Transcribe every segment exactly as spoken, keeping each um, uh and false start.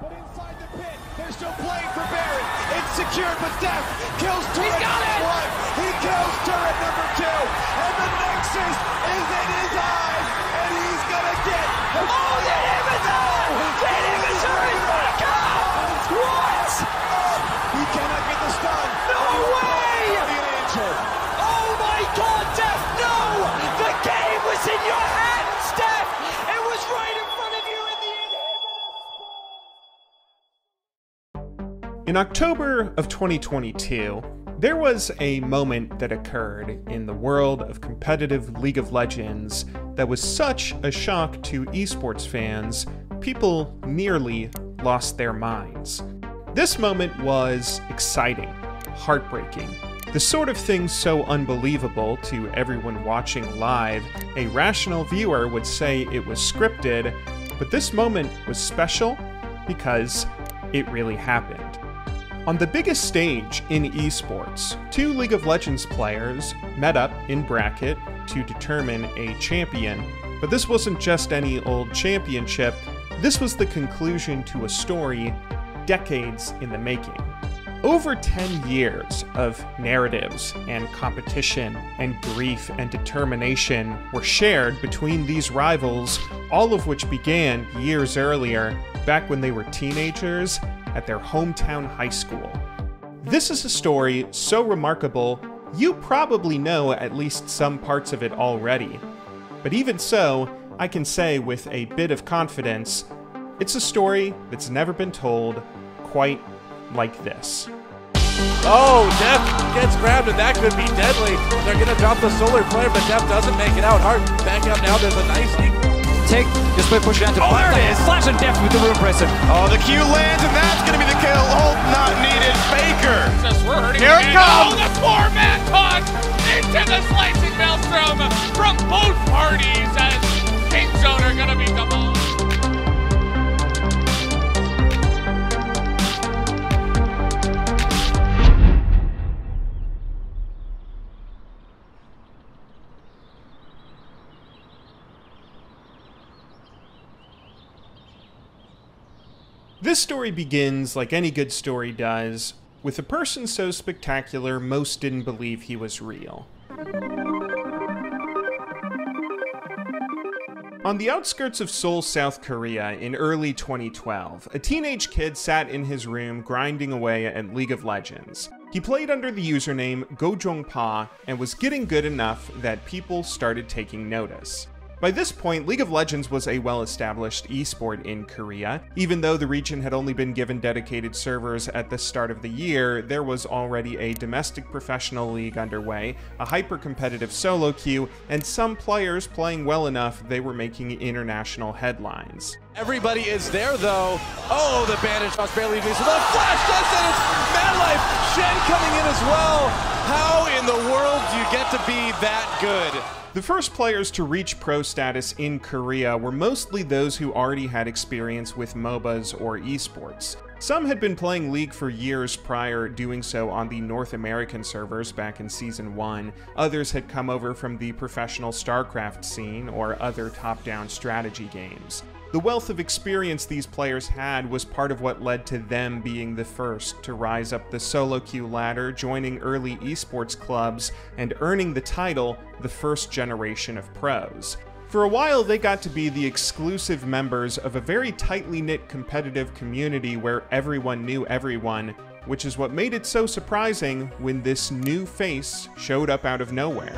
But inside the pit, they're still playing for Baron. It's secured, but Deft kills turret number one. He kills turret number two. And the Nexus is in his eyes. And he's gonna get... Oh, they didn't even know! They didn't even sure he's gonna go! What? Oh, he cannot get the stun. No way! Oh my god, Deft, no! The game was in your hands, Deft! It was right in front of you in the end. In October of twenty twenty-two, there was a moment that occurred in the world of competitive League of Legends that was such a shock to esports fans, people nearly lost their minds. This moment was exciting, heartbreaking, the sort of thing so unbelievable to everyone watching live, a rational viewer would say it was scripted, but this moment was special because it really happened. On the biggest stage in esports, two League of Legends players met up in bracket to determine a champion, but this wasn't just any old championship, this was the conclusion to a story decades in the making. Over ten years of narratives and competition and grief and determination were shared between these rivals, all of which began years earlier, back when they were teenagers at their hometown high school. This is a story so remarkable, you probably know at least some parts of it already. But even so, I can say with a bit of confidence, it's a story that's never been told quite like this. Oh, Deft gets grabbed and that could be deadly. They're gonna drop the solar flare, but Deft doesn't make it out. Hard back up now, there's a nice sneak. Take, just by pushing into the oh, there it is! Flash and Deft with the room pressing. Oh, the Q lands, and that's going to be the kill. Ult not needed. Faker. We're hurting Here it comes! Oh, the four-man toss into the slicing maelstrom from both parties as King Zone are going to be double. This story begins, like any good story does, with a person so spectacular most didn't believe he was real. On the outskirts of Seoul, South Korea in early twenty twelve, a teenage kid sat in his room grinding away at League of Legends. He played under the username Gojongpa and was getting good enough that people started taking notice. By this point, League of Legends was a well-established esport in Korea. Even though the region had only been given dedicated servers at the start of the year, there was already a domestic professional league underway, a hyper-competitive solo queue, and some players playing well enough they were making international headlines. Everybody is there though. Oh, the bandage shots barely leaves. So the flash does it! It's Madlife! Shen coming in as well! How in the world do you get to be that good? The first players to reach pro status in Korea were mostly those who already had experience with M O B As or esports. Some had been playing League for years prior, doing so on the North American servers back in Season one. Others had come over from the professional StarCraft scene or other top-down strategy games. The wealth of experience these players had was part of what led to them being the first to rise up the solo queue ladder, joining early esports clubs, and earning the title the first generation of pros. For a while, they got to be the exclusive members of a very tightly knit competitive community where everyone knew everyone, which is what made it so surprising when this new face showed up out of nowhere.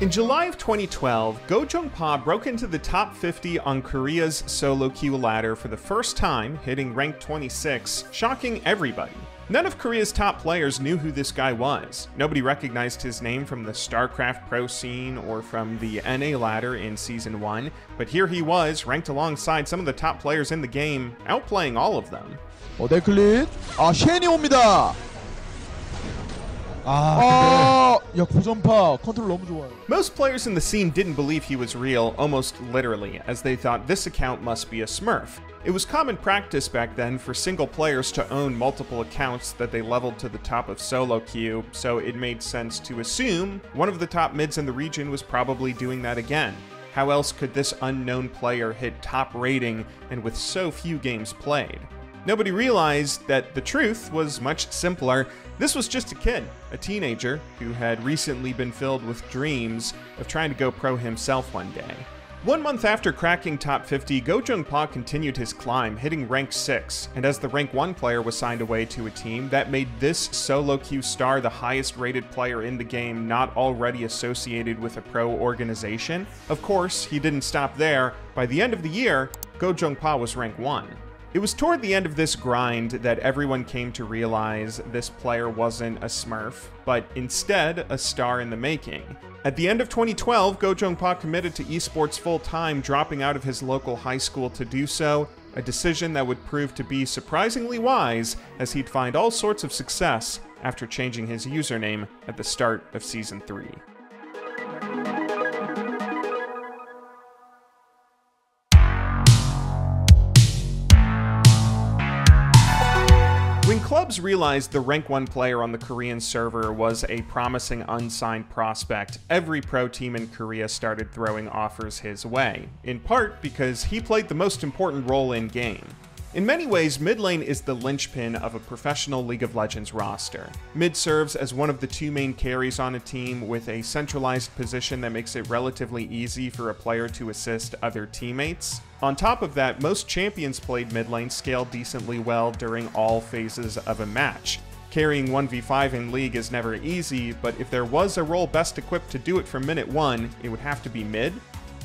In July of twenty twelve, Gojongpa broke into the top fifty on Korea's solo queue ladder for the first time, hitting rank twenty-six, shocking everybody. None of Korea's top players knew who this guy was. Nobody recognized his name from the StarCraft Pro scene or from the N A ladder in Season one, but here he was, ranked alongside some of the top players in the game, outplaying all of them. Oh, 네 클릭. 아, 쉔이 옵니다. Ah, yeah, Gojongpa, control 너무 좋아요. Most players in the scene didn't believe he was real, almost literally, as they thought this account must be a smurf. It was common practice back then for single players to own multiple accounts that they leveled to the top of solo queue, so it made sense to assume one of the top mids in the region was probably doing that again. How else could this unknown player hit top rating and with so few games played? Nobody realized that the truth was much simpler. This was just a kid, a teenager, who had recently been filled with dreams of trying to go pro himself one day. One month after cracking top fifty, Gojongpa continued his climb, hitting rank six, and as the rank one player was signed away to a team, that made this solo queue star the highest rated player in the game not already associated with a pro organization. Of course, he didn't stop there. By the end of the year, Gojongpa was rank one. It was toward the end of this grind that everyone came to realize this player wasn't a smurf, but instead a star in the making. At the end of twenty twelve, Gojongpa committed to esports full-time, dropping out of his local high school to do so, a decision that would prove to be surprisingly wise, as he'd find all sorts of success after changing his username at the start of season three. When clubs realized the rank one player on the Korean server was a promising unsigned prospect, every pro team in Korea started throwing offers his way, in part because he played the most important role in game. In many ways, mid lane is the linchpin of a professional League of Legends roster. Mid serves as one of the two main carries on a team, with a centralized position that makes it relatively easy for a player to assist other teammates. On top of that, most champions played mid lane scale decently well during all phases of a match. Carrying one v five in League is never easy, but if there was a role best equipped to do it from minute one, it would have to be mid.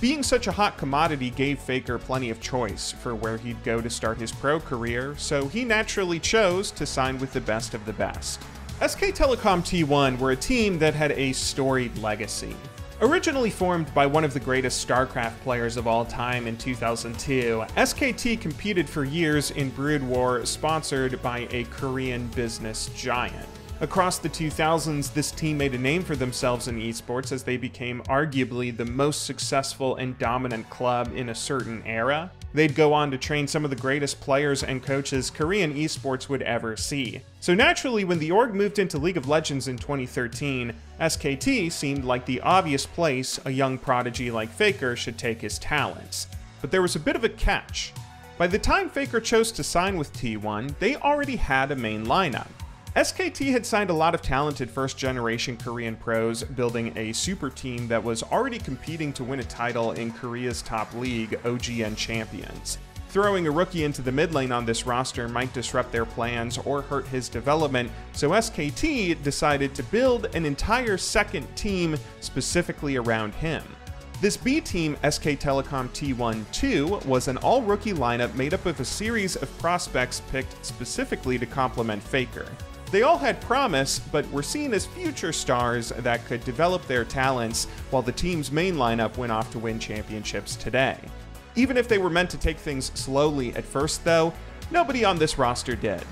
Being such a hot commodity gave Faker plenty of choice for where he'd go to start his pro career, so he naturally chose to sign with the best of the best. S K Telecom T one were a team that had a storied legacy. Originally formed by one of the greatest StarCraft players of all time in two thousand two, S K T competed for years in Brood War, sponsored by a Korean business giant. Across the two thousands, this team made a name for themselves in esports as they became arguably the most successful and dominant club in a certain era. They'd go on to train some of the greatest players and coaches Korean esports would ever see. So naturally, when the org moved into League of Legends in twenty thirteen, S K T seemed like the obvious place a young prodigy like Faker should take his talents. But there was a bit of a catch. By the time Faker chose to sign with T one, they already had a main lineup. S K T had signed a lot of talented first-generation Korean pros, building a super team that was already competing to win a title in Korea's top league, O G N Champions. Throwing a rookie into the mid lane on this roster might disrupt their plans or hurt his development, so S K T decided to build an entire second team specifically around him. This B team, S K Telecom T one dash two, was an all-rookie lineup made up of a series of prospects picked specifically to complement Faker. They all had promise, but were seen as future stars that could develop their talents, while the team's main lineup went off to win championships today. Even if they were meant to take things slowly at first, though, nobody on this roster did.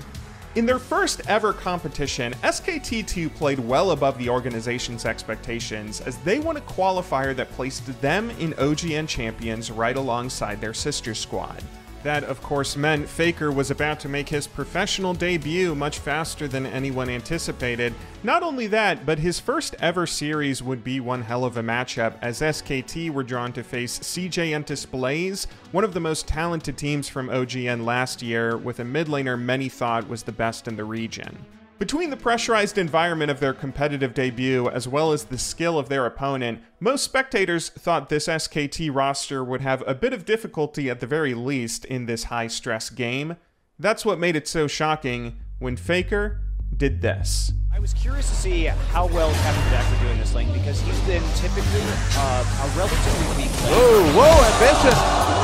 In their first ever competition, S K T two played well above the organization's expectations, as they won a qualifier that placed them in O G N Champions right alongside their sister squad. That, of course, meant Faker was about to make his professional debut much faster than anyone anticipated. Not only that, but his first ever series would be one hell of a matchup, as S K T were drawn to face C J Entus Blaze, one of the most talented teams from O G N last year, with a mid laner many thought was the best in the region. Between the pressurized environment of their competitive debut as well as the skill of their opponent, most spectators thought this S K T roster would have a bit of difficulty at the very least in this high-stress game. That's what made it so shocking when Faker did this. I was curious to see how well Captain Jack would do in this lane, because he's been typically uh, a relatively weak player. Whoa, whoa, ambitious!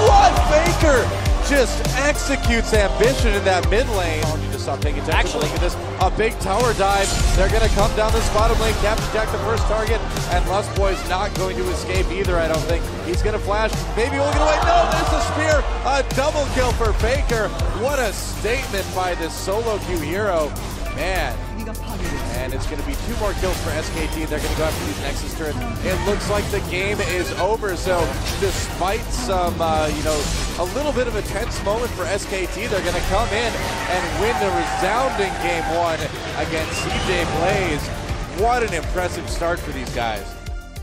What, Faker? Just executes ambition in that mid lane. Oh, you just stop paying attention. Actually, look at this, a big tower dive. They're going to come down this bottom lane. Captain Jack, the first target, and Lust Boy's not going to escape either, I don't think. He's going to flash. Maybe we'll get away. No, there's a spear. A double kill for Faker. What a statement by this solo queue hero. Man. And it's going to be two more kills for S K T. They're going to go after these Nexus turrets. It looks like the game is over. So despite some, uh, you know, a little bit of a tense moment for S K T, they're going to come in and win the resounding game one against C J Blaze. What an impressive start for these guys.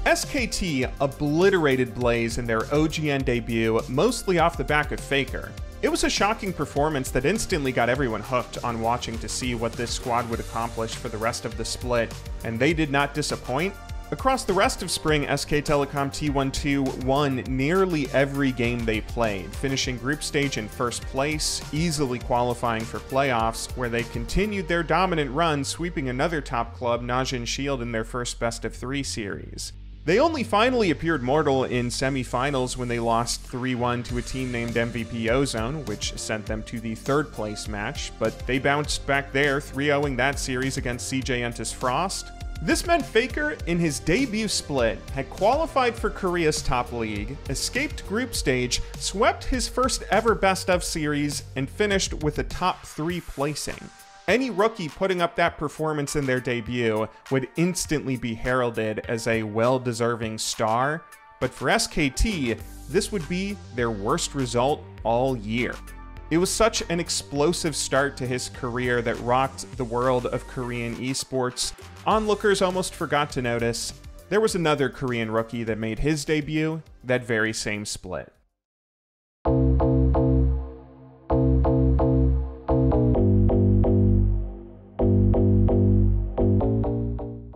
S K T obliterated Blaze in their O G N debut, mostly off the back of Faker. It was a shocking performance that instantly got everyone hooked on watching to see what this squad would accomplish for the rest of the split, and they did not disappoint. Across the rest of spring, S K Telecom T one two won nearly every game they played, finishing group stage in first place, easily qualifying for playoffs, where they continued their dominant run, sweeping another top club, Najin Shield, in their first best of three series. They only finally appeared mortal in semi-finals when they lost three one to a team named M V P Ozone, which sent them to the third place match, but they bounced back there, three oh-ing that series against C J Entus Frost. This meant Faker, in his debut split, had qualified for Korea's top league, escaped group stage, swept his first ever best of series, and finished with a top three placing. Any rookie putting up that performance in their debut would instantly be heralded as a well-deserving star, but for S K T, this would be their worst result all year. It was such an explosive start to his career that rocked the world of Korean esports. Onlookers almost forgot to notice there was another Korean rookie that made his debut that very same split.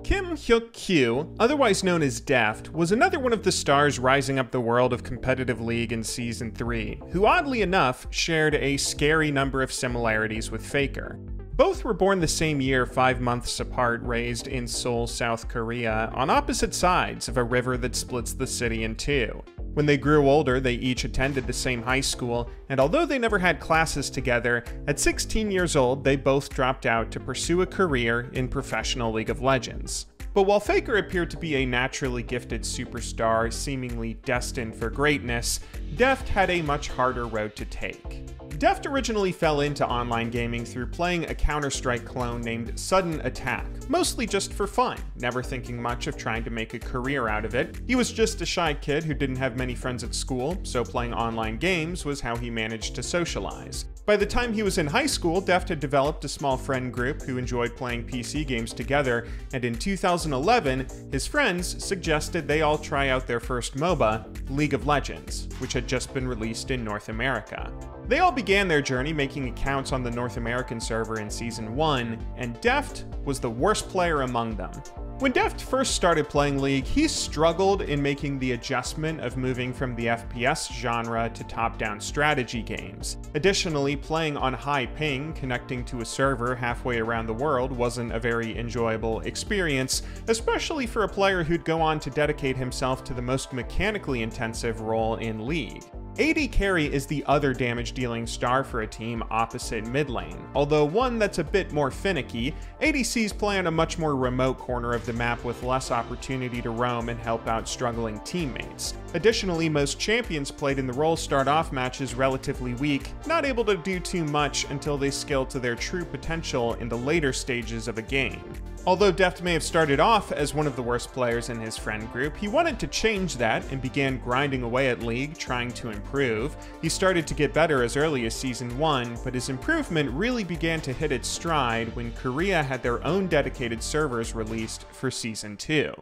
Kim Hyuk-kyu, otherwise known as Deft, was another one of the stars rising up the world of competitive league in Season three, who oddly enough shared a scary number of similarities with Faker. Both were born the same year, five months apart, raised in Seoul, South Korea, on opposite sides of a river that splits the city in two. When they grew older, they each attended the same high school, and although they never had classes together, at sixteen years old, they both dropped out to pursue a career in professional League of Legends. But while Faker appeared to be a naturally gifted superstar, seemingly destined for greatness, Deft had a much harder road to take. Deft originally fell into online gaming through playing a Counter-Strike clone named Sudden Attack, mostly just for fun, never thinking much of trying to make a career out of it. He was just a shy kid who didn't have many friends at school, so playing online games was how he managed to socialize. By the time he was in high school, Deft had developed a small friend group who enjoyed playing P C games together, and in two thousand eleven, his friends suggested they all try out their first MOBA, League of Legends, which had just been released in North America. They all began their journey making accounts on the North American server in Season one, and Deft was the worst player among them. When Deft first started playing League, he struggled in making the adjustment of moving from the F P S genre to top-down strategy games. Additionally, playing on high ping, connecting to a server halfway around the world, wasn't a very enjoyable experience, especially for a player who'd go on to dedicate himself to the most mechanically intensive role in League. A D carry is the other damage-dealing star for a team opposite mid lane, although one that's a bit more finicky. A D Cs play on a much more remote corner of the map with less opportunity to roam and help out struggling teammates. Additionally, most champions played in the role start off matches relatively weak, not able to do too much until they scale to their true potential in the later stages of a game. Although Deft may have started off as one of the worst players in his friend group, he wanted to change that and began grinding away at League, trying to improve. He started to get better as early as Season one, but his improvement really began to hit its stride when Korea had their own dedicated servers released for Season two.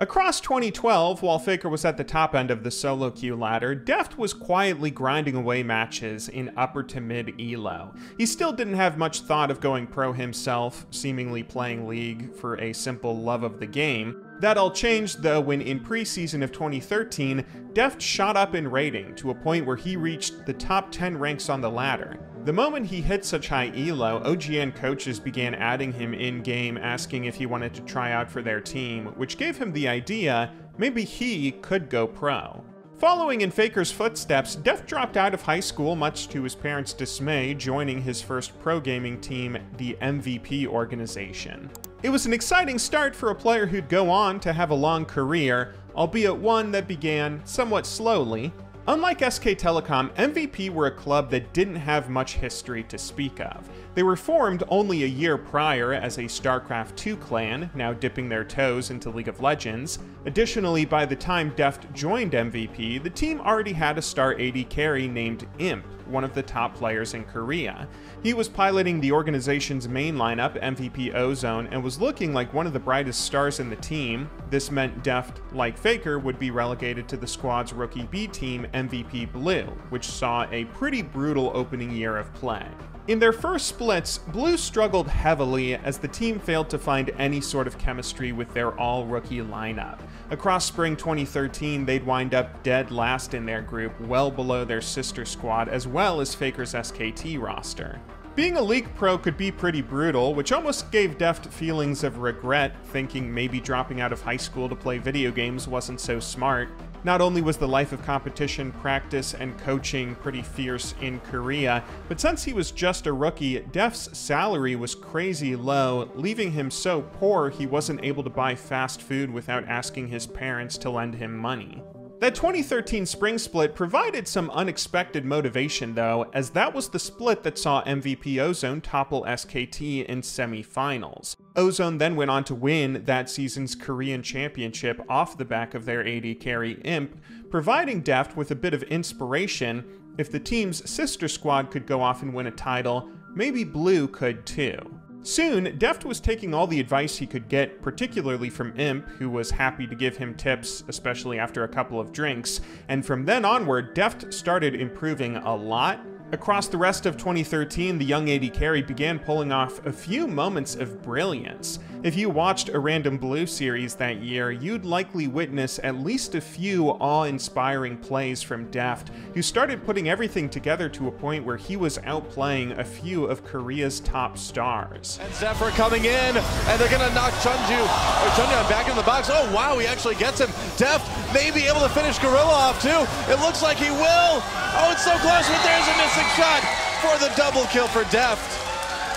Across twenty twelve, while Faker was at the top end of the solo queue ladder, Deft was quietly grinding away matches in upper to mid E L O. He still didn't have much thought of going pro himself, seemingly playing League for a simple love of the game. That all changed though when in preseason of twenty thirteen, Deft shot up in rating to a point where he reached the top ten ranks on the ladder. The moment he hit such high E L O, O G N coaches began adding him in-game, asking if he wanted to try out for their team, which gave him the idea maybe he could go pro. Following in Faker's footsteps, Deft dropped out of high school much to his parents' dismay, joining his first pro gaming team, the M V P organization. It was an exciting start for a player who'd go on to have a long career, albeit one that began somewhat slowly. Unlike S K Telecom, M V P were a club that didn't have much history to speak of. They were formed only a year prior as a StarCraft two clan, now dipping their toes into League of Legends. Additionally, by the time Deft joined M V P, the team already had a star A D carry named Imp, one of the top players in Korea. He was piloting the organization's main lineup, M V P Ozone, and was looking like one of the brightest stars in the team. This meant Deft, like Faker, would be relegated to the squad's rookie B team, M V P Blue, which saw a pretty brutal opening year of play. In their first splits, Blue struggled heavily as the team failed to find any sort of chemistry with their all-rookie lineup. Across spring twenty thirteen, they'd wind up dead last in their group, well below their sister squad as well as Faker's S K T roster. Being a League Pro could be pretty brutal, which almost gave Deft feelings of regret, thinking maybe dropping out of high school to play video games wasn't so smart. Not only was the life of competition, practice, and coaching pretty fierce in Korea, but since he was just a rookie, Deft's salary was crazy low, leaving him so poor he wasn't able to buy fast food without asking his parents to lend him money. That twenty thirteen spring split provided some unexpected motivation though, as that was the split that saw M V P Ozone topple S K T in semi-finals. Ozone then went on to win that season's Korean Championship off the back of their A D carry Imp, providing Deft with a bit of inspiration. If the team's sister squad could go off and win a title, maybe Blue could too. Soon, Deft was taking all the advice he could get, particularly from Imp, who was happy to give him tips, especially after a couple of drinks, and from then onward, Deft started improving a lot. Across the rest of twenty thirteen, the young A D carry began pulling off a few moments of brilliance. If you watched a random Blue series that year, you'd likely witness at least a few awe-inspiring plays from Deft, who started putting everything together to a point where he was outplaying a few of Korea's top stars. And Zephyr coming in, and they're gonna knock Chunju, or Chunju back in the box. Oh wow, he actually gets him. Deft may be able to finish Gorilla off too. It looks like he will. Oh, it's so close, but there's a missing shot for the double kill for Deft.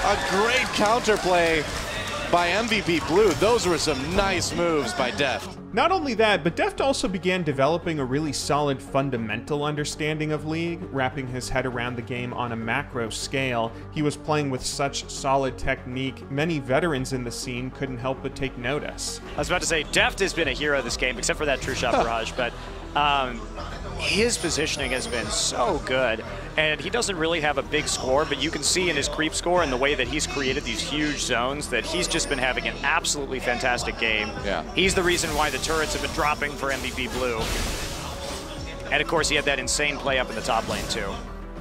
A great counterplay by M V P Blue. Those were some nice moves by Deft. Not only that, but Deft also began developing a really solid fundamental understanding of League, wrapping his head around the game on a macro scale. He was playing with such solid technique, many veterans in the scene couldn't help but take notice. I was about to say, Deft has been a hero of this game, except for that true shot barrage, but um, his positioning has been so good, and he doesn't really have a big score, but you can see in his creep score and the way that he's created these huge zones that he's just been having an absolutely fantastic game. Yeah. He's the reason why the turrets have been dropping for M V P Blue. And of course, he had that insane play up in the top lane too.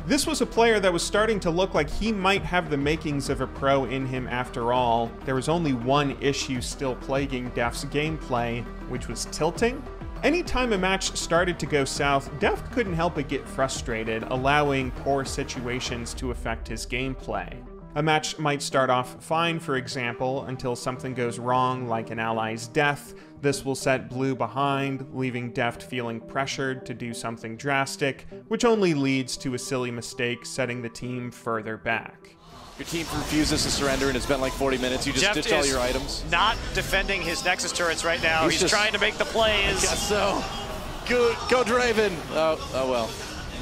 This was a player that was starting to look like he might have the makings of a pro in him after all. There was only one issue still plaguing Deft's gameplay, which was tilting. Anytime a match started to go south, Deft couldn't help but get frustrated, allowing poor situations to affect his gameplay. A match might start off fine, for example, until something goes wrong, like an ally's death. This will set Blue behind, leaving Deft feeling pressured to do something drastic, which only leads to a silly mistake, setting the team further back. Your team refuses to surrender, and it's been like forty minutes. You just ditched all your items. Not defending his Nexus turrets right now. He's, He's just, trying to make the plays. I guess so. Go, go Draven. Oh, oh well.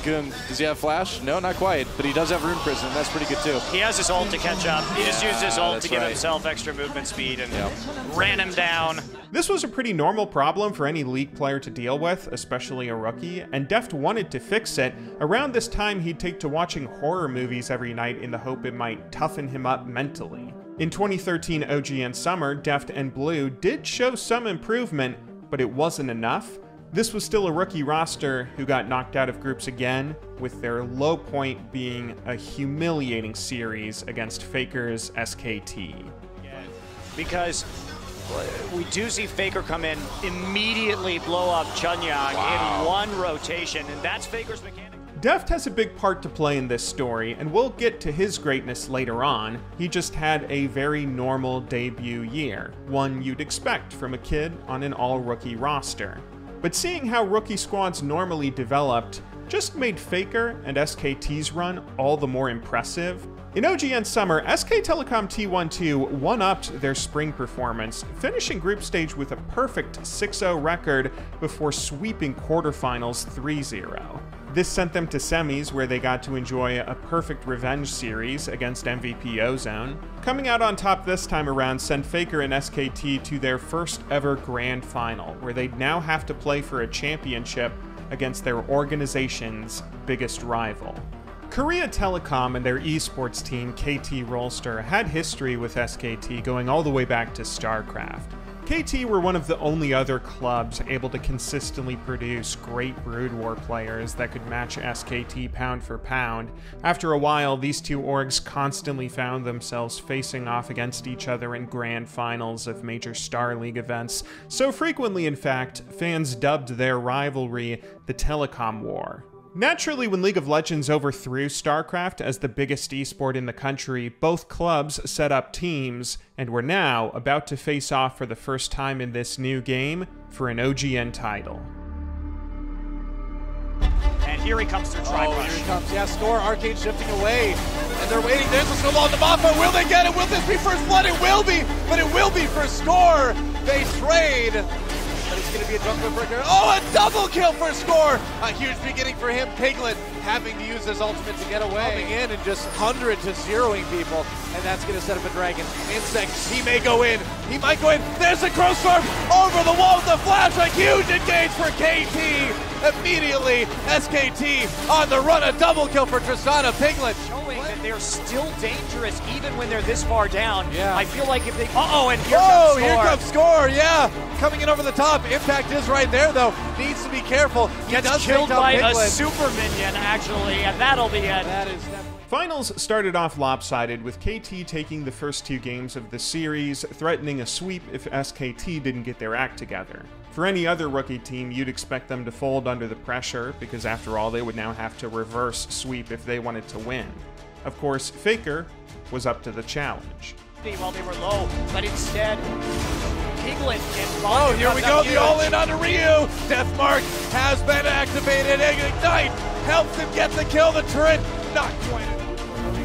Goon, does he have flash? No, not quite. But he does have Rune Prison. That's pretty good too. He has his ult to catch up. He yeah, just used his ult to give right. himself extra movement speed and yep. ran him down. This was a pretty normal problem for any League player to deal with, especially a rookie, and Deft wanted to fix it. Around this time, he'd take to watching horror movies every night in the hope it might toughen him up mentally. In twenty thirteen O G N Summer, Deft and Blue did show some improvement, but it wasn't enough. This was still a rookie roster who got knocked out of groups again, with their low point being a humiliating series against Faker's S K T. Because we do see Faker come in, immediately blow up Chunyang wow. in one rotation, and that's Faker's mechanic. Deft has a big part to play in this story, and we'll get to his greatness later on. He just had a very normal debut year, one you'd expect from a kid on an all-rookie roster. But seeing how rookie squads normally developed just made Faker and S K T's run all the more impressive. In O G N Summer, S K Telecom T one two one-upped their spring performance, finishing group stage with a perfect six oh record before sweeping quarterfinals three zero. This sent them to semis, where they got to enjoy a perfect revenge series against M V P Ozone. Coming out on top this time around sent Faker and S K T to their first ever grand final, where they'd now have to play for a championship against their organization's biggest rival. Korea Telecom and their esports team K T Rolster had history with S K T going all the way back to StarCraft. K T were one of the only other clubs able to consistently produce great Brood War players that could match S K T pound for pound. After a while, these two orgs constantly found themselves facing off against each other in grand finals of major Star League events, so frequently in fact, fans dubbed their rivalry the Telecom War. Naturally, when League of Legends overthrew StarCraft as the biggest esport in the country, both clubs set up teams and were now about to face off for the first time in this new game for an O G N title. And here he comes through Tri-Rush. Oh, here he comes, yeah, Score, Arcane shifting away. And they're waiting, there's a snowball in the Mappa. Will they get it? Will this be first blood? It will be, but it will be for Score. They trade. It's going to be a jump breaker. Oh, a double kill for Score! A huge beginning for him. Piglet having to use his ultimate to get away. Coming in and just hundred to zeroing people. And that's going to set up a dragon. Insect, he may go in. He might go in. There's a Crowstorm over the wall with the flash. A huge engage for K T. Immediately, S K T on the run. A double kill for Tristana. Piglet showing what? That they're still dangerous even when they're this far down. Yeah. I feel like if they... Uh-oh, and here oh, comes Score. Oh, here comes Score, yeah. Coming in over the top. Impact is right there, though. Needs to be careful. He Gets does killed by Piglet. a super minion, actually, and that'll be it. That is definitely... Finals started off lopsided, with K T taking the first two games of the series, threatening a sweep if S K T didn't get their act together. For any other rookie team, you'd expect them to fold under the pressure, because after all, they would now have to reverse sweep if they wanted to win. Of course, Faker was up to the challenge. While they were low, but instead... England and oh, here we go, the all-in on Ryu! Deathmark has been activated, and Ignite helps him get the kill, the turret, not quite.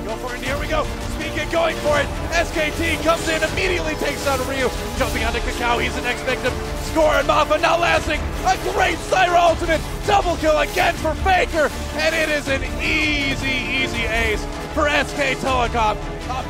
Go for it, here we go, Speak it, going for it, S K T comes in, immediately takes out Ryu, jumping onto Kakao, he's the next victim, Score and Mappa not lasting, a great Cyra ultimate, double kill again for Faker, and it is an easy, easy ace for S K Telecom. Up.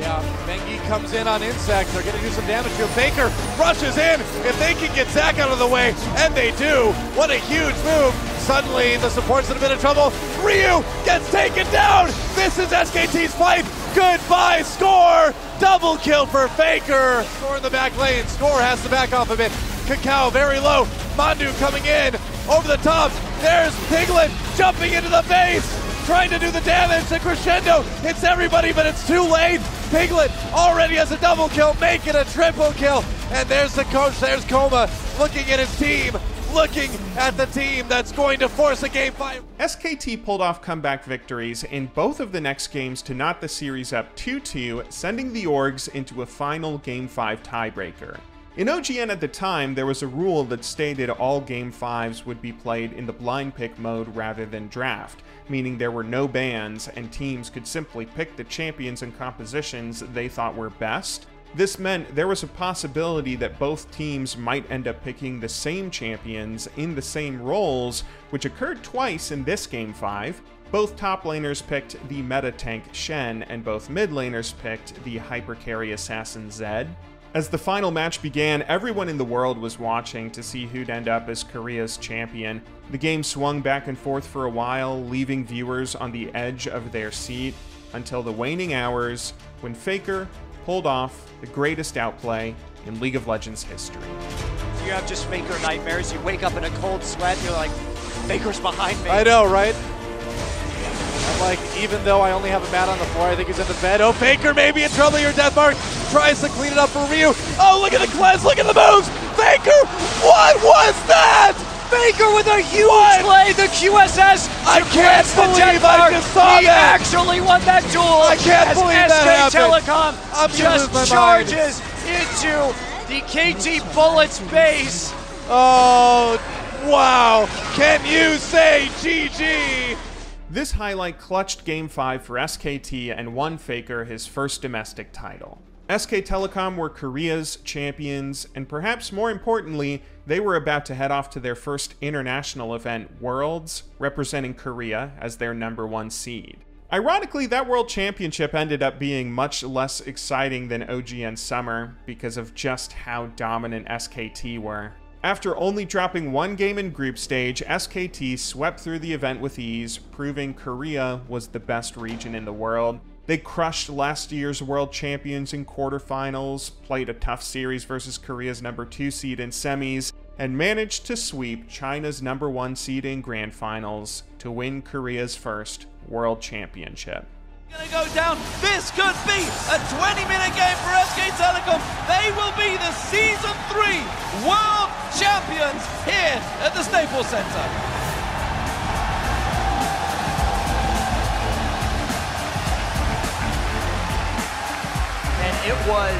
Yeah, Mengi comes in on Insect. They're going to do some damage here. Faker rushes in. If they can get Zac out of the way, and they do, what a huge move. Suddenly, the supports in a bit of trouble. Ryu gets taken down. This is S K T's fight. Goodbye, Score. Double kill for Faker. Score in the back lane. Score has to back off a bit. Kakao very low. Mandu coming in over the top. There's Piglet jumping into the base, trying to do the damage. The crescendo hits everybody, but it's too late. Piglet already has a double kill, making a triple kill. And there's the coach, there's Koma, looking at his team, looking at the team that's going to force a game five. S K T pulled off comeback victories in both of the next games to knot the series up two two, sending the orgs into a final game five tiebreaker. In O G N at the time, there was a rule that stated all Game fives would be played in the blind pick mode rather than draft, meaning there were no bans and teams could simply pick the champions and compositions they thought were best. This meant there was a possibility that both teams might end up picking the same champions in the same roles, which occurred twice in this Game five. Both top laners picked the meta tank Shen, and both mid laners picked the hyper carry assassin Zed. As the final match began, everyone in the world was watching to see who'd end up as Korea's champion. The game swung back and forth for a while, leaving viewers on the edge of their seat, until the waning hours, when Faker pulled off the greatest outplay in League of Legends history. You have just Faker nightmares, you wake up in a cold sweat, you're like, Faker's behind me. I know, right? I'm like, even though I only have a mat on the floor, I think he's in the bed. Oh, Faker may be in trouble here. Deathmark tries to clean it up for Ryu. Oh, look at the cleanse, look at the moves! Faker, what was that? Faker with a huge what? play, the Q S S! I can't believe I just saw he that! He actually won that duel! I can't believe S K that Telecom I'm just charges mind. into the K T Bullets base! Oh, wow! Can you say G G? This highlight clutched Game five for S K T and won Faker his first domestic title. S K Telecom were Korea's champions, and perhaps more importantly, they were about to head off to their first international event, Worlds, representing Korea as their number one seed. Ironically, that World Championship ended up being much less exciting than O G N Summer because of just how dominant S K T were. After only dropping one game in group stage, S K T swept through the event with ease, proving Korea was the best region in the world. They crushed last year's world champions in quarterfinals, played a tough series versus Korea's number two seed in semis, and managed to sweep China's number one seed in grand finals to win Korea's first world championship. Gonna go down. This could be a twenty minute game for S K Telecom. They will be the season three world champions here at the Staples Center. And it was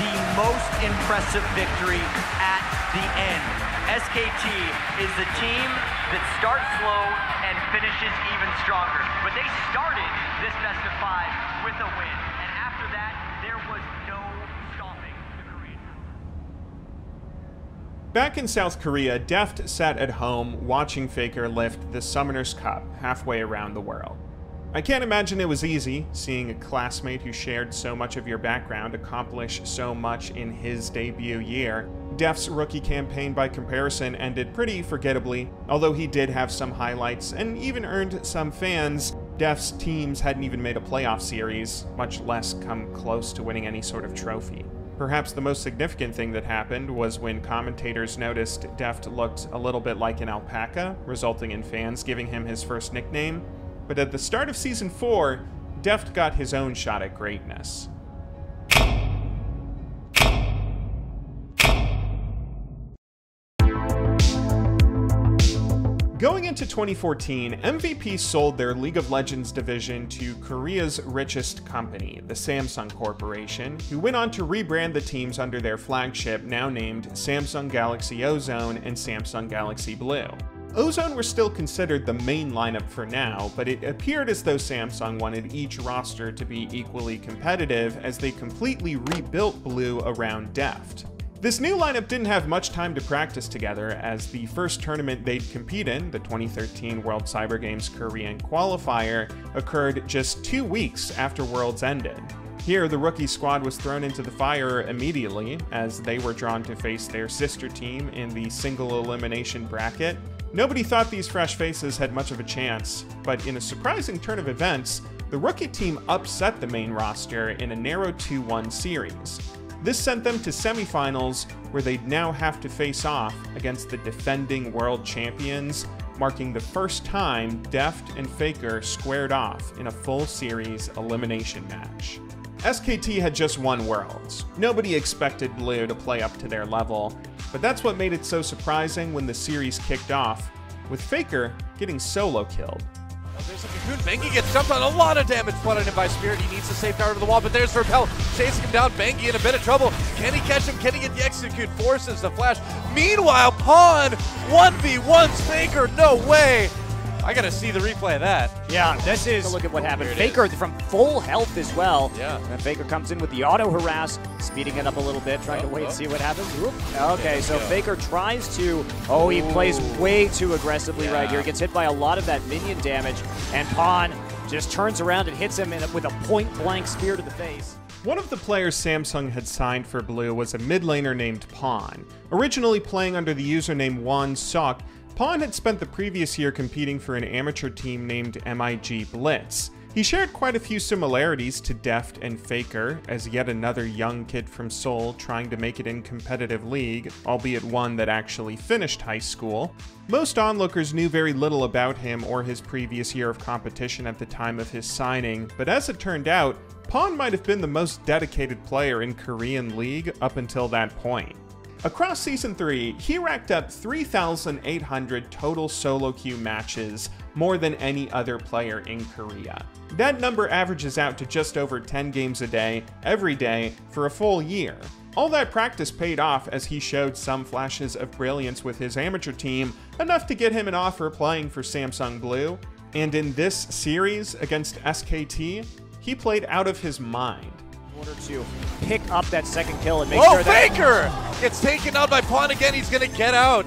the most impressive victory at the end. S K T is the team that starts slow and finishes even stronger. But they started this best of five with a win. And after that, there was no stopping the Korean. Back in South Korea, Deft sat at home watching Faker lift the Summoner's Cup halfway around the world. I can't imagine it was easy, seeing a classmate who shared so much of your background accomplish so much in his debut year. Deft's rookie campaign by comparison ended pretty forgettably, although he did have some highlights and even earned some fans. Deft's teams hadn't even made a playoff series, much less come close to winning any sort of trophy. Perhaps the most significant thing that happened was when commentators noticed Deft looked a little bit like an alpaca, resulting in fans giving him his first nickname. But at the start of season four, Deft got his own shot at greatness. Going into twenty fourteen, M V P sold their League of Legends division to Korea's richest company, the Samsung Corporation, who went on to rebrand the teams under their flagship, now named Samsung Galaxy Ozone and Samsung Galaxy Blue. Ozone were still considered the main lineup for now, but it appeared as though Samsung wanted each roster to be equally competitive as they completely rebuilt Blue around Deft. This new lineup didn't have much time to practice together, as the first tournament they'd compete in, the twenty thirteen World Cyber Games Korean Qualifier, occurred just two weeks after Worlds ended. Here, the rookie squad was thrown into the fire immediately, as they were drawn to face their sister team in the single elimination bracket. Nobody thought these fresh faces had much of a chance, but in a surprising turn of events, the rookie team upset the main roster in a narrow two one series. This sent them to semifinals, where they'd now have to face off against the defending world champions, marking the first time Deft and Faker squared off in a full series elimination match. S K T had just won Worlds. Nobody expected Blue to play up to their level, but that's what made it so surprising when the series kicked off, with Faker getting solo killed. Oh, there's a Cocoon. Bengi gets jumped on, a lot of damage flooded in by Spirit. He needs to safe power to the wall, but there's Repel chasing him down. Bengi in a bit of trouble. Can he catch him? Can he get the execute? Forces the flash. Meanwhile, Pawn one v ones Faker. No way. I gotta see the replay of that. Yeah, this is... Look at what happened. Faker from full health as well. Yeah. And then Faker comes in with the auto-harass, speeding it up a little bit, trying oh, to wait oh. and see what happens. Oop. Okay, so Faker tries to... Oh, he Ooh. plays way too aggressively yeah. right here. Gets hit by a lot of that minion damage, and Pawn just turns around and hits him in, with a point-blank spear to the face. One of the players Samsung had signed for Blue was a mid laner named Pawn. Originally playing under the username Wan Sok, Pawn had spent the previous year competing for an amateur team named M I G Blitz. He shared quite a few similarities to Deft and Faker, as yet another young kid from Seoul trying to make it in competitive league, albeit one that actually finished high school. Most onlookers knew very little about him or his previous year of competition at the time of his signing, but as it turned out, Pawn might have been the most dedicated player in Korean League up until that point. Across Season three, he racked up three thousand eight hundred total solo queue matches, more than any other player in Korea. That number averages out to just over ten games a day, every day, for a full year. All that practice paid off as he showed some flashes of brilliance with his amateur team, enough to get him an offer playing for Samsung Blue. And in this series against S K T, he played out of his mind. Order to pick up that second kill and make Whoa, sure that... Oh, Faker! Gets taken out by Pawn again. He's going to get out.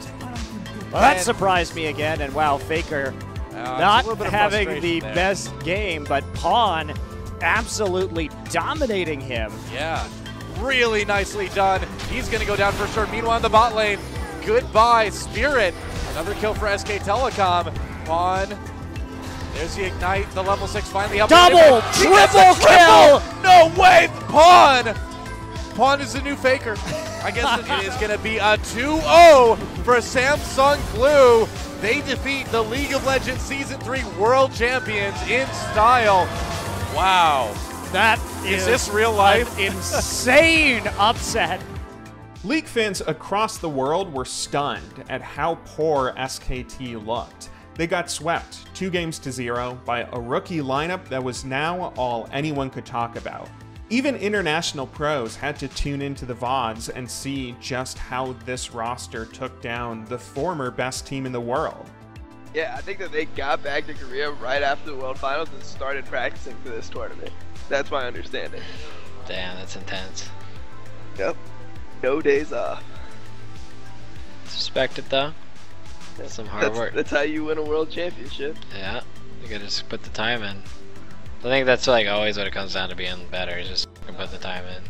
Well, that and surprised me again. And wow, Faker uh, not having the there. best game, but Pawn absolutely dominating him. Yeah, really nicely done. He's going to go down for sure. Meanwhile, in the bot lane, goodbye, Spirit. Another kill for S K Telecom. Pawn. There's the Ignite, the level six finally up. Double, triple kill! No way, Pawn! Pawn is the new Faker. I guess it is gonna be a two oh for Samsung Blue. They defeat the League of Legends Season three World Champions in style. Wow. That is, is this real life? An insane upset. League fans across the world were stunned at how poor S K T looked. They got swept two games to zero by a rookie lineup that was now all anyone could talk about. Even international pros had to tune into the V O Ds and see just how this roster took down the former best team in the world. Yeah, I think that they got back to Korea right after the World Finals and started practicing for this tournament. That's my understanding. Damn, that's intense. Yep. No days off. Respect it though. That's some hard that's, work. That's how you win a world championship. Yeah, you gotta just put the time in. I think that's like always what it comes down to being better, is just put the time in.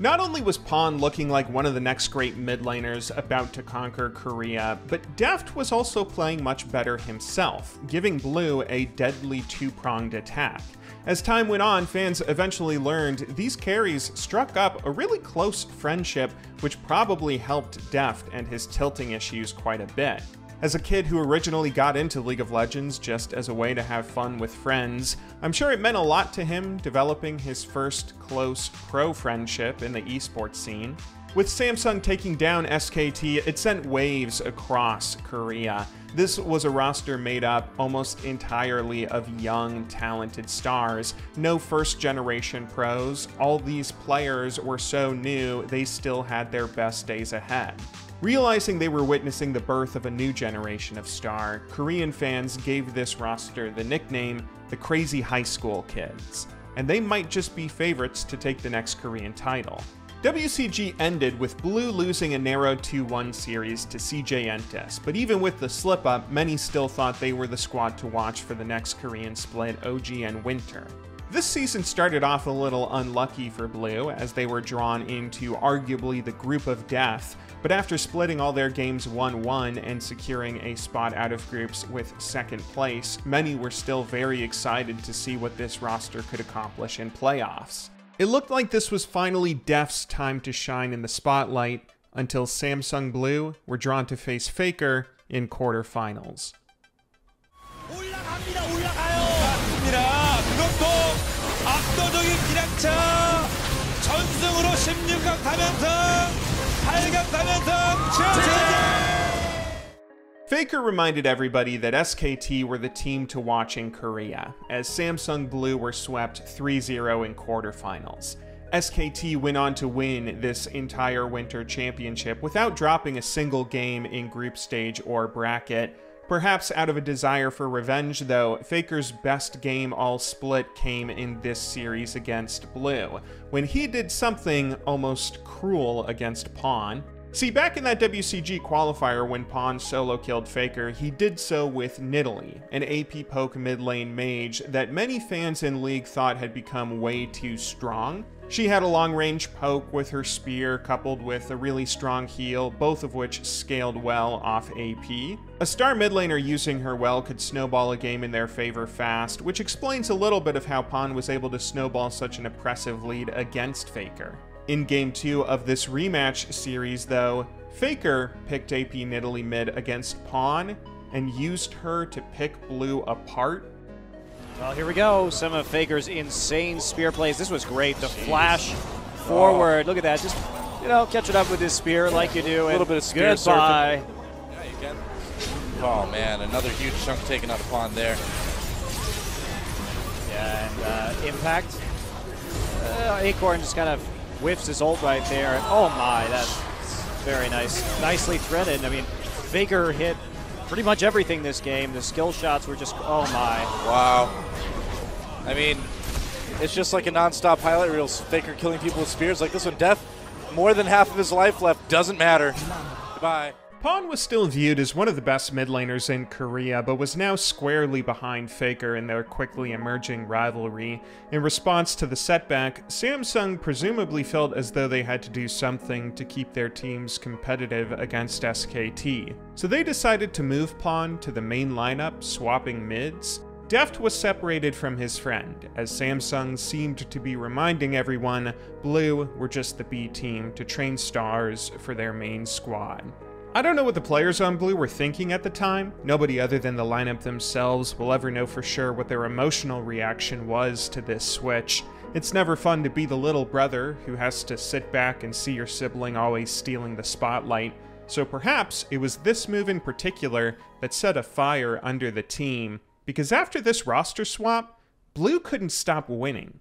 Not only was Pawn looking like one of the next great mid laners about to conquer Korea, but Deft was also playing much better himself, giving Blue a deadly two-pronged attack. As time went on, fans eventually learned these carries struck up a really close friendship, which probably helped Deft and his tilting issues quite a bit. As a kid who originally got into League of Legends just as a way to have fun with friends, I'm sure it meant a lot to him developing his first close pro friendship in the esports scene. With Samsung taking down S K T, it sent waves across Korea. This was a roster made up almost entirely of young, talented stars. No first-generation pros. All these players were so new, they still had their best days ahead. Realizing they were witnessing the birth of a new generation of star, Korean fans gave this roster the nickname, the Crazy High School Kids. And they might just be favorites to take the next Korean title. W C G ended with Blue losing a narrow two one series to C J Entus, but even with the slip-up, many still thought they were the squad to watch for the next Korean split, O G N Winter. This season started off a little unlucky for Blue, as they were drawn into arguably the group of death, but after splitting all their games one one and securing a spot out of groups with second place, many were still very excited to see what this roster could accomplish in playoffs. It looked like this was finally Deft's time to shine in the spotlight, until Samsung Blue were drawn to face Faker in quarterfinals. Faker reminded everybody that S K T were the team to watch in Korea, as Samsung Blue were swept three zero in quarterfinals. S K T went on to win this entire Winter Championship without dropping a single game in group stage or bracket. Perhaps out of a desire for revenge, though, Faker's best game all split came in this series against Blue, when he did something almost cruel against Pawn. See, back in that W C G qualifier when Pawn solo killed Faker, he did so with Nidalee, an A P poke mid lane mage that many fans in League thought had become way too strong. She had a long range poke with her spear coupled with a really strong heal, both of which scaled well off A P. A star mid laner using her well could snowball a game in their favor fast, which explains a little bit of how Pawn was able to snowball such an oppressive lead against Faker. In game two of this rematch series, though, Faker picked A P Nidalee mid against Pawn and used her to pick Blue apart. Well, here we go. Some of Faker's insane spear plays. This was great. The Jeez. Flash forward. Oh. Look at that. Just, you know, catch it up with his spear like you do. A little bit of spear goodbye. Surfing. Yeah, you can. Oh, man. Another huge chunk taken out of Pawn there. Yeah, and uh, impact. Uh, Acorn just kind of whiffs his ult right there. Oh my, that's very nice. Nicely threaded. I mean, Faker hit pretty much everything this game. The skill shots were just, oh my. Wow. I mean, it's just like a non-stop highlight reel. Faker killing people with spears like this one. Death, more than half of his life left. Doesn't matter. Goodbye. Pawn was still viewed as one of the best mid laners in Korea, but was now squarely behind Faker in their quickly emerging rivalry. In response to the setback, Samsung presumably felt as though they had to do something to keep their teams competitive against S K T. So they decided to move Pawn to the main lineup, swapping mids. Deft was separated from his friend, as Samsung seemed to be reminding everyone Blue were just the B team to train stars for their main squad. I don't know what the players on Blue were thinking at the time. Nobody other than the lineup themselves will ever know for sure what their emotional reaction was to this switch. It's never fun to be the little brother who has to sit back and see your sibling always stealing the spotlight. So perhaps it was this move in particular that set a fire under the team, because after this roster swap, Blue couldn't stop winning.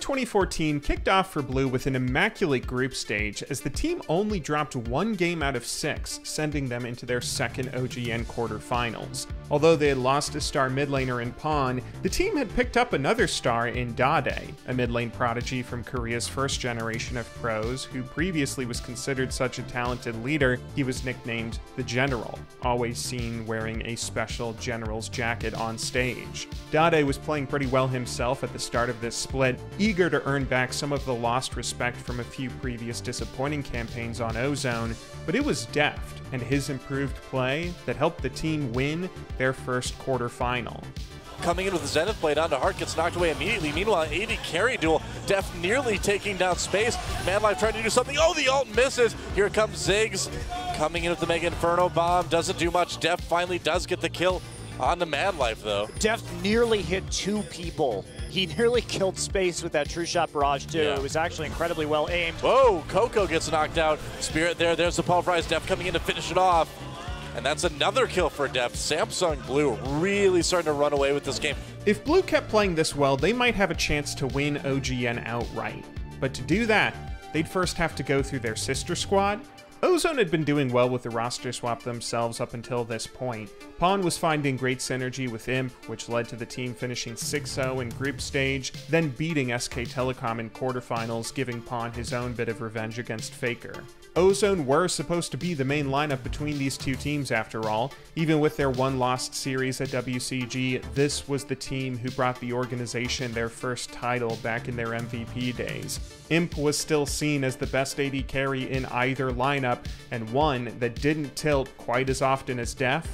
twenty fourteen kicked off for Blue with an immaculate group stage, as the team only dropped one game out of six, sending them into their second O G N quarterfinals. Although they had lost a star mid laner in Pawn, the team had picked up another star in Dade, a mid lane prodigy from Korea's first generation of pros, who previously was considered such a talented leader he was nicknamed the General, always seen wearing a special General's jacket on stage. Dade was playing pretty well himself at the start of this split, eager to earn back some of the lost respect from a few previous disappointing campaigns on Ozone, but it was Deft and his improved play that helped the team win their first quarterfinal. Coming in with the Zenith blade onto Hart, gets knocked away immediately. Meanwhile, A D carry duel, Deft nearly taking down space. Madlife trying to do something. Oh, the ult misses. Here comes Ziggs coming in with the Mega Inferno bomb. Doesn't do much. Deft finally does get the kill on the Madlife, though. Deft nearly hit two people. He nearly killed space with that true shot barrage, too. Yeah. It was actually incredibly well aimed. Whoa, Coco gets knocked out. Spirit there, there's the Paul Fries. Deft coming in to finish it off. And that's another kill for Deft. Samsung Blue really starting to run away with this game. If Blue kept playing this well, they might have a chance to win O G N outright. But to do that, they'd first have to go through their sister squad. Ozone had been doing well with the roster swap themselves up until this point. Pawn was finding great synergy with Imp, which led to the team finishing six oh in group stage, then beating S K Telecom in quarterfinals, giving Pawn his own bit of revenge against Faker. Ozone were supposed to be the main lineup between these two teams after all. Even with their one lost series at W C G, this was the team who brought the organization their first title back in their M V P days. Imp was still seen as the best A D carry in either lineup, and one that didn't tilt quite as often as Deft.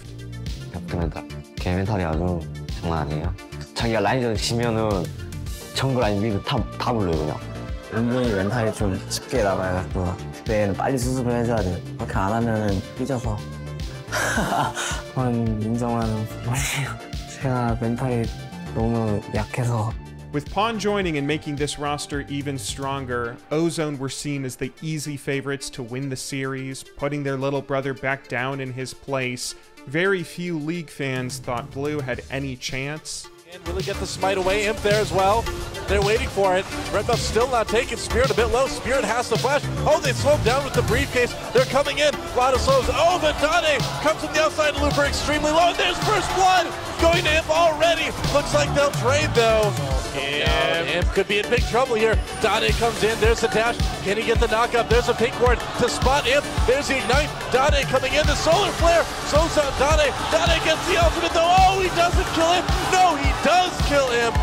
With Pawn joining and making this roster even stronger, Ozone were seen as the easy favorites to win the series, putting their little brother back down in his place. Very few League fans thought Blue had any chance. And really get the smite away. Imp there as well. They're waiting for it. Red buff still not taken. Spirit a bit low. Spirit has to flash. Oh, they slow down with the briefcase. They're coming in. A lot of slows. Oh, but Dade comes from the outside looper extremely low. And there's first blood going to Imp already. Looks like they'll trade, though. Imp. Imp could be in big trouble here. Dade comes in. There's the dash. Can he get the knockup? There's a pink ward to spot Imp. There's the ignite. Dade coming in. The solar flare slows out Dade. Dade gets the ultimate, though. Oh, he doesn't kill Imp. No, he does kill Imp.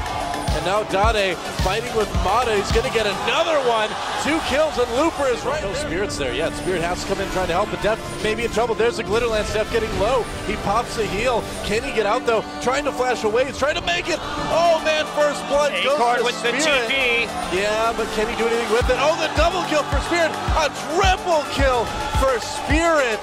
And now Dade fighting with Mata. He's going to get another one. Two kills, and Looper is right there. No Spirit's there. Yeah, Spirit has to come in trying to help, but Deft may be in trouble. There's the Glitter Lance. Deft getting low. He pops a heal. Can he get out, though? Trying to flash away. He's trying to make it. Oh, man, first blood goes to with Spirit. The T P. Yeah, but can he do anything with it? Oh, the double kill for Spirit. A triple kill for Spirit.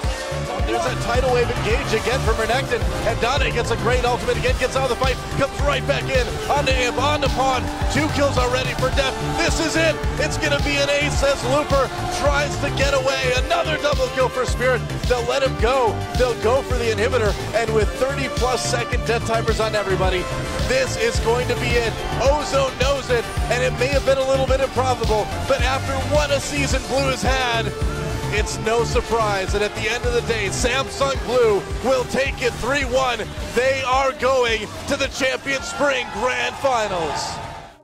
There's that tidal wave engage again from Renekton, and Dade gets a great ultimate again, gets out of the fight, comes right back in, onto Imp, onto Pawn, two kills already for Deft. This is it, it's gonna be an ace as Looper tries to get away, another double kill for Spirit. They'll let him go, they'll go for the inhibitor, and with thirty plus second death timers on everybody, this is going to be it. Ozone knows it, and it may have been a little bit improbable, but after what a season Blue has had, it's no surprise that at the end of the day, Samsung Blue will take it three one. They are going to the Champion Spring Grand Finals.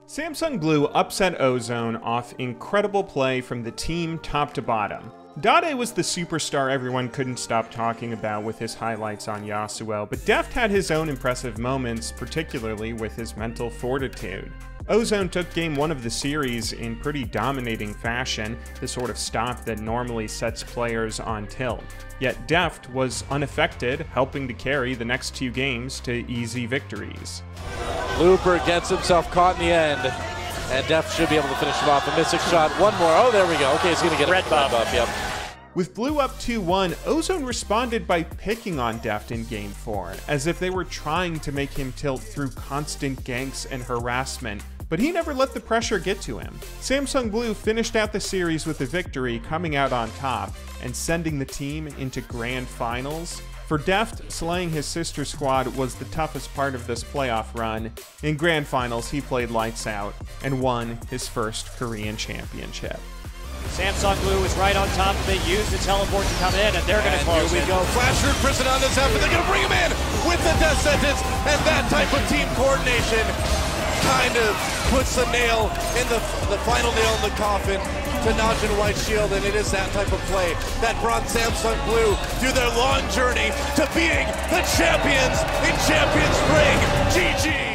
Samsung Blue upset Ozone off incredible play from the team top to bottom. Dade was the superstar everyone couldn't stop talking about with his highlights on Yasuo, but Deft had his own impressive moments, particularly with his mental fortitude. Ozone took game one of the series in pretty dominating fashion, the sort of stop that normally sets players on tilt. Yet Deft was unaffected, helping to carry the next two games to easy victories. Looper gets himself caught in the end. And Deft should be able to finish him off. A missing shot, one more. Oh, there we go. Okay, he's going to get a red bob up, yep. With Blue up two one, Ozone responded by picking on Deft in game four, as if they were trying to make him tilt through constant ganks and harassment, but he never let the pressure get to him. Samsung Blue finished out the series with a victory, coming out on top and sending the team into grand finals. For Deft, slaying his sister squad was the toughest part of this playoff run. In grand finals, he played lights out and won his first Korean championship. Samsung Blue is right on top of it, used the teleport to come in, and they're going to close. Here we go. Flash root prison on this effort. They're going to bring him in with the death sentence, and that type of team coordination kind of puts the nail in the, the final nail in the coffin to Najin White Shield, and it is that type of play that brought Samsung Blue through their long journey to being the champions in Champion Spring. G G!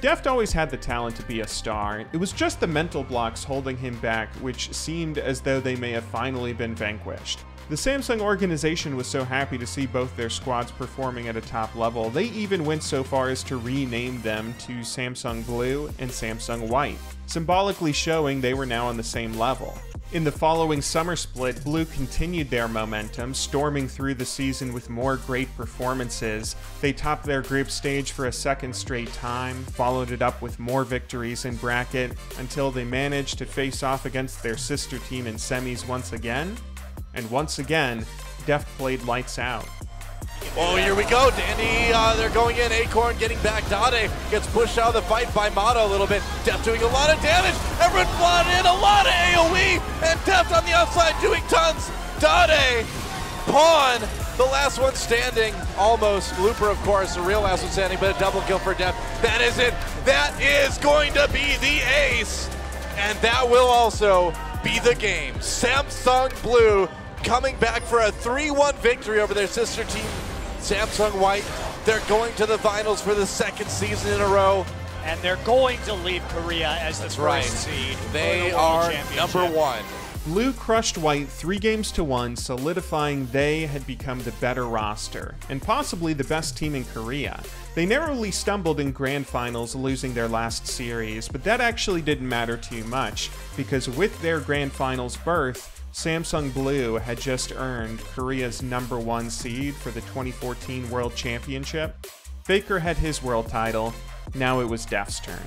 Deft always had the talent to be a star. It was just the mental blocks holding him back, which seemed as though they may have finally been vanquished. The Samsung organization was so happy to see both their squads performing at a top level, they even went so far as to rename them to Samsung Blue and Samsung White, symbolically showing they were now on the same level. In the following summer split, Blue continued their momentum, storming through the season with more great performances. They topped their group stage for a second straight time, followed it up with more victories in bracket, until they managed to face off against their sister team in semis once again. And once again, Deft played lights out. Oh, here we go, Danny, uh, they're going in, Acorn getting back, Dade gets pushed out of the fight by Mato a little bit, Deft doing a lot of damage, everyone plotted in, a lot of AoE, and Deft on the outside doing tons, Dade, Pawn, the last one standing, almost, Looper of course, the real last one standing, but a double kill for Deft, that is it, that is going to be the ace, and that will also be the game. Samsung Blue coming back for a three one victory over their sister team, Samsung White. They're going to the finals for the second season in a row. And they're going to leave Korea as the That's first right. seed. They the are number one. Blue crushed White three games to one, solidifying they had become the better roster, and possibly the best team in Korea. They narrowly stumbled in grand finals, losing their last series, but that actually didn't matter too much, because with their grand finals berth, Samsung Blue had just earned Korea's number one seed for the twenty fourteen World Championship. Faker had his world title, now it was Deft's turn.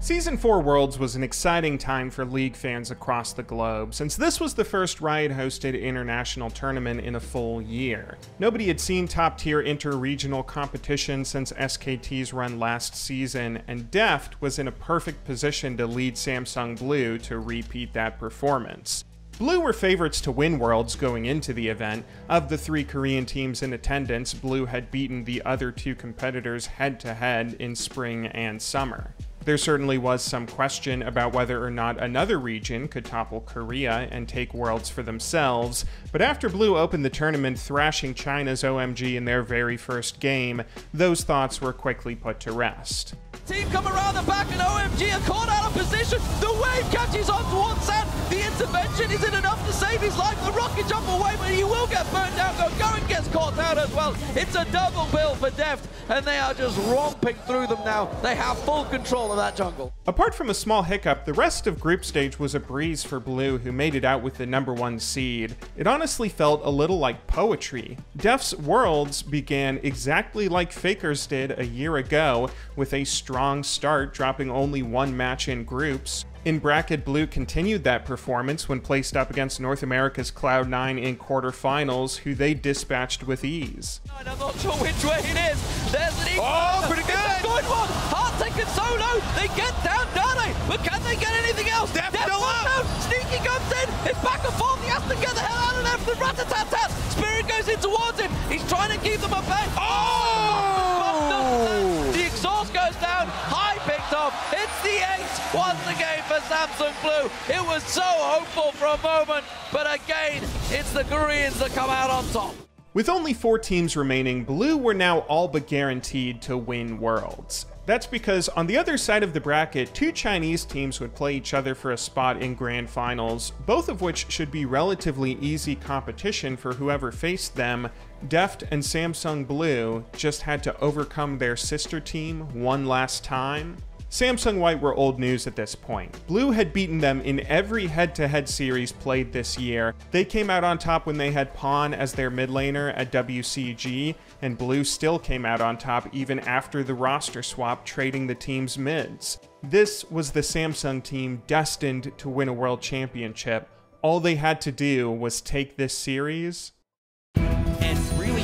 Season four Worlds was an exciting time for League fans across the globe, since this was the first Riot-hosted international tournament in a full year. Nobody had seen top-tier inter-regional competition since S K T's run last season, and Deft was in a perfect position to lead Samsung Blue to repeat that performance. Blue were favorites to win Worlds going into the event. Of the three Korean teams in attendance, Blue had beaten the other two competitors head-to-head in spring and summer. There certainly was some question about whether or not another region could topple Korea and take Worlds for themselves, but after Blue opened the tournament thrashing China's O M G in their very first game, those thoughts were quickly put to rest. Team come around the back and O M G are caught out of position. The wave catches on towards San. The intervention isn't enough to save his life. The rocket jump away, but he will get burnt out. Goran gets caught out as well. It's a double bill for Deft, and they are just romping through them now. They have full control of that jungle. Apart from a small hiccup, the rest of group stage was a breeze for Blue, who made it out with the number one seed. It honestly felt a little like poetry. Deft's Worlds began exactly like Faker's did a year ago, with a strong strong start, dropping only one match in groups. In bracket, Blue continued that performance when placed up against North America's Cloud Nine in quarterfinals, who they dispatched with ease. And I'm not sure which way it is. There's an equalizer. Oh, pretty good. It's a good one. Hard taken solo. They get down Dade, but can they get anything else? Deft still up. Sneaky comes in. It's back and forth. He has to get the hell out of there for the rat-a-tat-tat. Spirit goes in towards him. He's trying to keep them at bay. Oh! The exhaust goes down. High picked up. It's the ace once again for Samsung Blue. It was so hopeful for a moment, but again, it's the Koreans that come out on top. With only four teams remaining, Blue were now all but guaranteed to win Worlds. That's because on the other side of the bracket, two Chinese teams would play each other for a spot in Grand Finals, both of which should be relatively easy competition for whoever faced them. Deft and Samsung Blue just had to overcome their sister team one last time. Samsung White were old news at this point. Blue had beaten them in every head-to-head series played this year. They came out on top when they had Pawn as their mid laner at W C G, and Blue still came out on top even after the roster swap, trading the team's mids. This was the Samsung team destined to win a world championship. All they had to do was take this series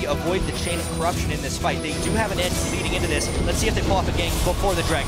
avoid the chain of corruption in this fight. They do have an edge leading into this. Let's see if they pull off a gank before the dragon.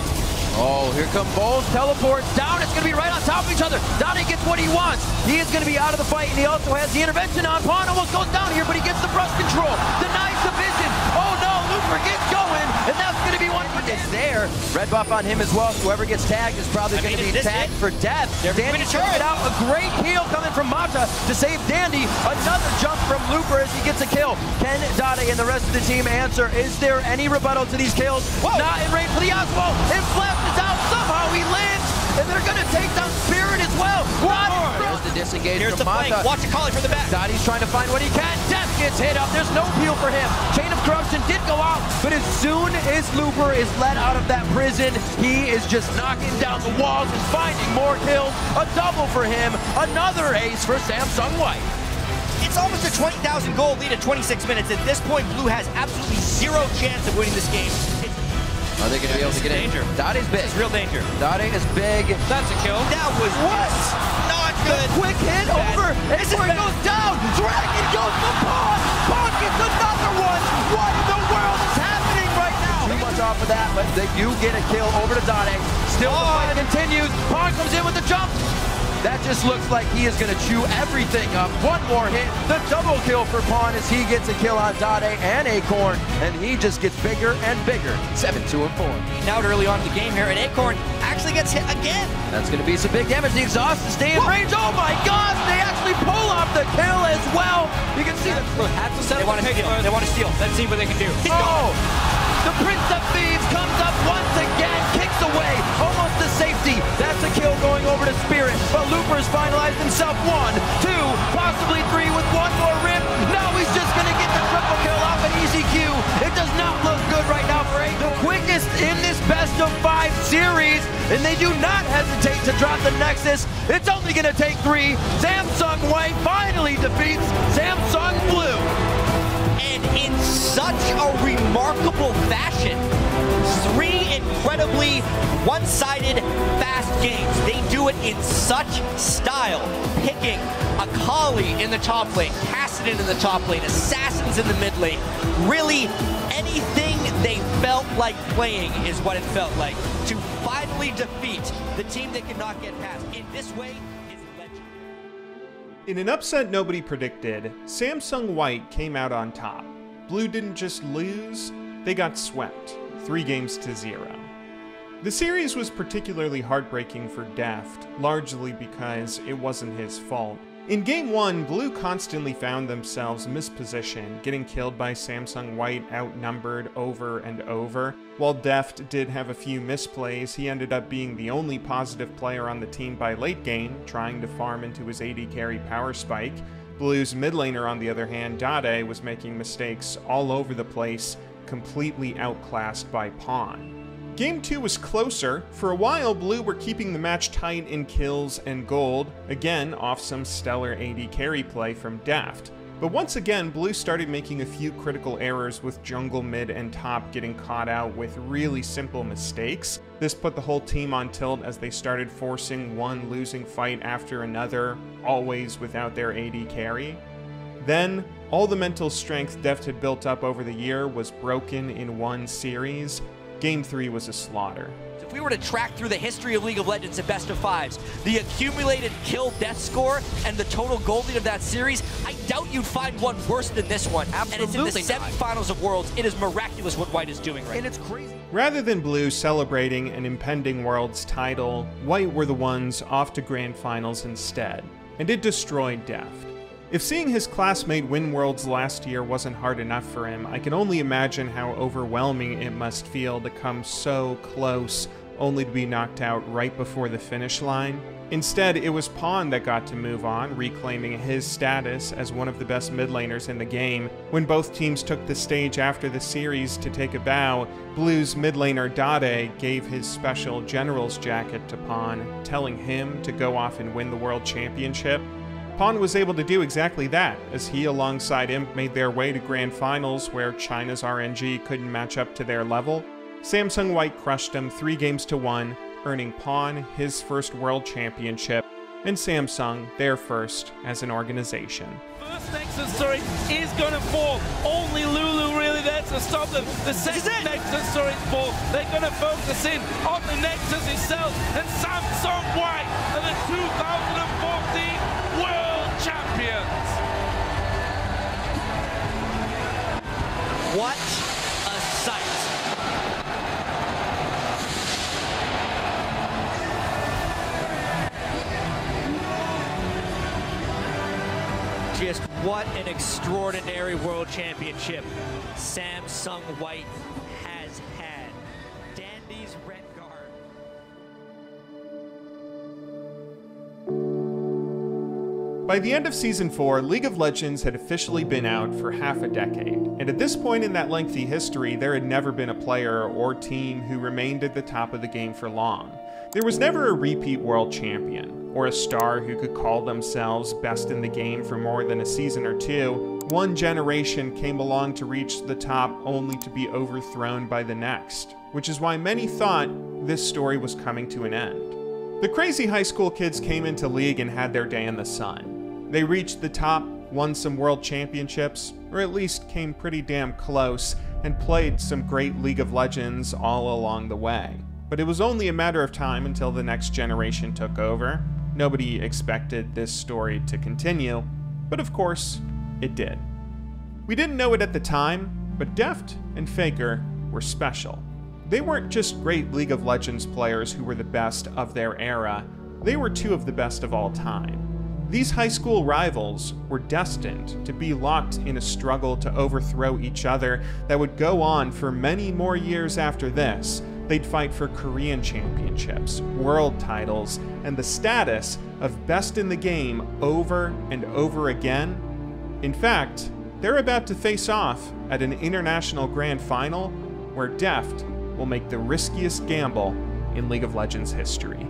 Oh, here come both teleports down. It's going to be right on top of each other. Dade gets what he wants. He is going to be out of the fight, and he also has the intervention on. Pawn almost goes down here, but he gets the brush control. Denies the vision. Oh, no. Looper gets going, and that's going to be one for It's there. Red buff on him as well. Whoever gets tagged is probably going to be tagged for death. Dandy trying it out. A great heal coming from Mata to save Dandy. Another jump from Looper as he gets a kill. Can Dade and the rest of the team answer? Is there any rebuttal to these kills? Whoa. Not in range for the Osmo. And Flap is out. Somehow he lands, and they're going to take down Spirit as well. There's the disengage Here's from the Mata. Flank. Watch a collie from the back. Dade's trying to find what he can. Death gets hit up. There's no peel for him. Chain of corruption did go out, but as soon as Looper is let out of that prison, he is just knocking down the walls and finding more kills. A double for him. Another ace for Samsung White. It's almost a twenty thousand goal lead at twenty-six minutes. At this point, Blue has absolutely zero chance of winning this game. Are they going to be able to get in? Dade's big. This is real danger. Dade is big. That's a kill. That was what? Not good. The quick hit over. This is goes down. Dragon goes to Pawn. Pawn gets another one. What in the world is happening right now? Too much off of that, but they do get a kill over to Dade. Still on. It continues. Pawn comes in with the jump. That just looks like he is going to chew everything up. One more hit, the double kill for Pawn as he gets a kill on Dade and Acorn, and he just gets bigger and bigger. seven two and four. Now early on in the game here, and Acorn actually gets hit again. That's going to be some big damage. The exhaust is staying in range. Oh my gosh, they actually pull off the kill as well. You can see that. They want to steal. They want to steal. Let's see what they can do. Oh! The Prince of Thieves comes up once again, kicks away, almost to safety. That's a kill going over to Spirit, but Looper's finalized himself. One, two, possibly three with one more rip. Now he's just going to get the triple kill off an easy Q. It does not look good right now for Acorn. The quickest in this best of five series, and they do not hesitate to drop the Nexus. It's only going to take three. Samsung White finally defeats Samsung Blue. And in such a remarkable fashion, three incredibly one-sided, fast games. They do it in such style, picking Akali in the top lane, Kassadin in the top lane, Assassins in the mid lane. Really, anything they felt like playing is what it felt like to finally defeat the team they could not get past. In this way, in an upset nobody predicted, Samsung White came out on top. Blue didn't just lose, they got swept, three games to zero. The series was particularly heartbreaking for Deft, largely because it wasn't his fault. In game one, Blue constantly found themselves mispositioned, getting killed by Samsung White, outnumbered over and over. While Deft did have a few misplays, he ended up being the only positive player on the team by late game, trying to farm into his A D carry power spike. Blue's mid laner, on the other hand, Dade, was making mistakes all over the place, completely outclassed by Pawn. Game two was closer. For a while, Blue were keeping the match tight in kills and gold, again off some stellar A D carry play from Deft. But once again, Blue started making a few critical errors with jungle, mid, and top getting caught out with really simple mistakes. This put the whole team on tilt as they started forcing one losing fight after another, always without their A D carry. Then, all the mental strength Deft had built up over the year was broken in one series. Game three was a slaughter. If we were to track through the history of League of Legends at best of fives, the accumulated kill death score and the total gold lead of that series, I doubt you'd find one worse than this one. Absolutely. And it's in the semifinals of Worlds. It is miraculous what White is doing right now. And it's crazy. Rather than Blue celebrating an impending Worlds title, White were the ones off to Grand Finals instead, and it destroyed Deft. If seeing his classmate win Worlds last year wasn't hard enough for him, I can only imagine how overwhelming it must feel to come so close, only to be knocked out right before the finish line. Instead, it was Pawn that got to move on, reclaiming his status as one of the best mid laners in the game. When both teams took the stage after the series to take a bow, Blue's mid laner Dade gave his special General's jacket to Pawn, telling him to go off and win the World Championship. Pawn was able to do exactly that, as he alongside Imp made their way to Grand Finals where China's R N G couldn't match up to their level. Samsung White crushed them three games to one, earning Pawn his first World Championship, and Samsung their first as an organization. First Nexus story is going to fall. Only Lulu really there to stop them. The second Nexus story fall. They're going to focus in on the Nexus itself, and Samsung White are the two thousand fourteen Champions. What a sight. Just what an extraordinary World Championship Samsung White has had. Dandy's red guard. By the end of Season four, League of Legends had officially been out for half a decade, and at this point in that lengthy history, there had never been a player or team who remained at the top of the game for long. There was never a repeat world champion, or a star who could call themselves best in the game for more than a season or two. One generation came along to reach the top only to be overthrown by the next, which is why many thought this story was coming to an end. The crazy high school kids came into League and had their day in the sun. They reached the top, won some world championships, or at least came pretty damn close, and played some great League of Legends all along the way. But it was only a matter of time until the next generation took over. Nobody expected this story to continue, but of course, it did. We didn't know it at the time, but Deft and Faker were special. They weren't just great League of Legends players who were the best of their era, they were two of the best of all time. These high school rivals were destined to be locked in a struggle to overthrow each other that would go on for many more years after this. They'd fight for Korean championships, world titles, and the status of best in the game over and over again. In fact, they're about to face off at an international grand final where Deft will make the riskiest gamble in League of Legends history.